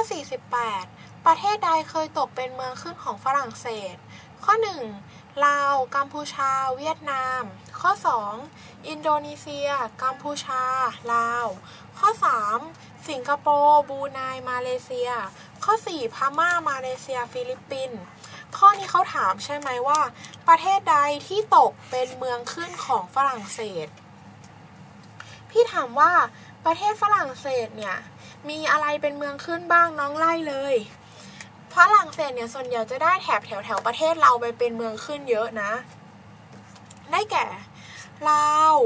48ประเทศใดเคยตกเป็นเมืองขึ้นของฝรั่งเศสข้อ1ลาวกัมพูชาเวียดนามข้อ2อินโดนีเซียกัมพูชาลาวข้อ3สิงคโปร์บรูไนมาเลเซียข้อ4พม่ามาเลเซียฟิลิปปินส์ข้อนี้เขาถามใช่ไหมว่าประเทศใดที่ตกเป็นเมืองขึ้นของฝรั่งเศสพี่ถามว่าประเทศฝรั่งเศสเนี่ยมีอะไรเป็นเมืองขึ้นบ้างน้องไล่เลยฝรั่งเศสเนี่ยส่วนใหญ่จะได้แถบแถวประเทศเราไปเป็นเมืองขึ้นเยอะนะได้แก่ลาว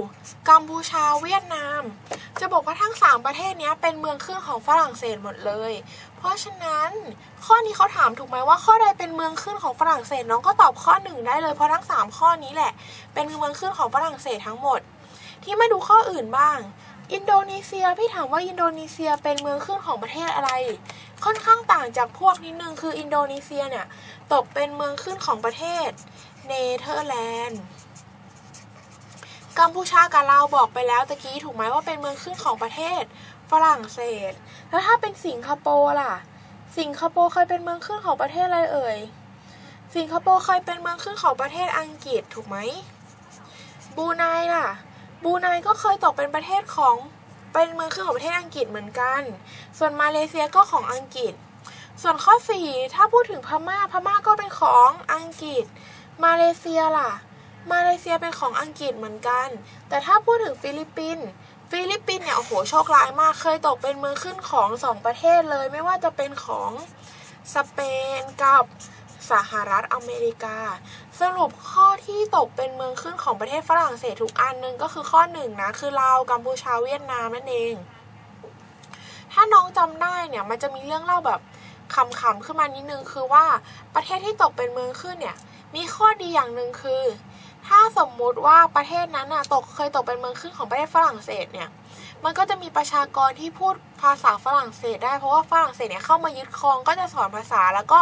กัมพูชาเวียดนามจะบอกว่าทั้ง3ประเทศนี้เป็นเมืองขึ้นของฝรั่งเศสหมดเลยเพราะฉะนั้นข้อนี้เขาถามถูกไหมว่าข้อใดเป็นเมืองขึ้นของฝรั่งเศสน้องก็ตอบข้อ1ได้เลยเพราะทั้ง3ข้อนี้แหละเป็นเมืองขึ้นของฝรั่งเศสทั้งหมดที่มาดูข้ออื่นบ้างอินโดนีเซียพี่ถามว่าอินโดนีเซียเป็นเมืองขึ้นของประเทศอะไรค่อนข้างต่างจากพวกนิดนึงคืออินโดนีเซียเนี่ยตกเป็นเมืองขึ้นของประเทศเนเธอร์แลนด์กัมพูชากับลาวบอกไปแล้วตะกี้ถูกไหมว่าเป็นเมืองขึ้นของประเทศฝรั่งเศสแล้วถ้าเป็นสิงคโปร์ล่ะสิงคโปร์เคยเป็นเมืองขึ้นของประเทศอะไรเอ่ยสิงคโปร์เคยเป็นเมืองขึ้นของประเทศอังกฤษถูกไหมบรูไนล่ะบรูไนก็เคยตกเป็นประเทศของเป็นเมืองขึ้นของประเทศอังกฤษเหมือนกันส่วนมาเลเซียก็ของอังกฤษส่วนข้อ4ถ้าพูดถึงพม่าก็เป็นของอังกฤษมาเลเซียล่ะมาเลเซียเป็นของอังกฤษเหมือนกันแต่ถ้าพูดถึงฟิลิปปินส์เนี่ยโอ้โหโชคร้ายมากเคยตกเป็นเมืองขึ้นของ2ประเทศเลยไม่ว่าจะเป็นของสเปนกับสหรัฐอเมริกาสรุปข้อที่ตกเป็นเมืองขึ้นของประเทศฝรั่งเศสทุกอันนึงก็คือข้อ1นะคือลาวกัมพูชาเวียดนามนั่นเองถ้าน้องจำได้เนี่ยมันจะมีเรื่องเล่าแบบขำๆขึ้นมานิดนึงคือว่าประเทศที่ตกเป็นเมืองขึ้นเนี่ยมีข้อดีอย่างนึงคือถ้าสมมุติว่าประเทศนั้นน่ะเคยตกเป็นเมืองขึ้นของประเทศฝรั่งเศสเนี่ยมันก็จะมีประชากรที่พูดภาษาฝรั่งเศสได้เพราะว่าฝรั่งเศสเนี่ยเข้ามายึดครองก็จะสอนภาษาแล้วก็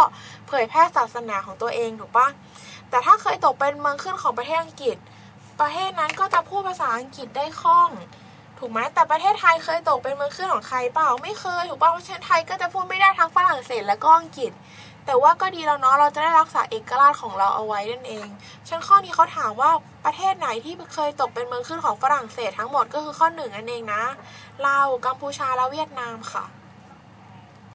เผยแพร่ศาสนาของตัวเองถูกปะแต่ถ้าเคยตกเป็นเมืองขึ้นของประเทศอังกฤษประเทศนั้นก็จะพูดภาษาอังกฤษได้คล่องถูกไหมแต่ประเทศไทยเคยตกเป็นเมืองขึ้นของใครเปล่าไม่เคยถูกปะเพราะฉะนั้นไทยก็จะพูดไม่ได้ทั้งฝรั่งเศสและก็อังกฤษแต่ว่าก็ดีแล้วเนาะเราจะได้รักษาเอกราชของเราเอาไว้นั่นเองชั้นข้อนี้เขาถามว่าประเทศไหนที่เคยตกเป็นเมืองขึ้นของฝรั่งเศสทั้งหมดก็คือข้อ1นั่นเองนะลาวกัมพูชาและเวียดนามค่ะ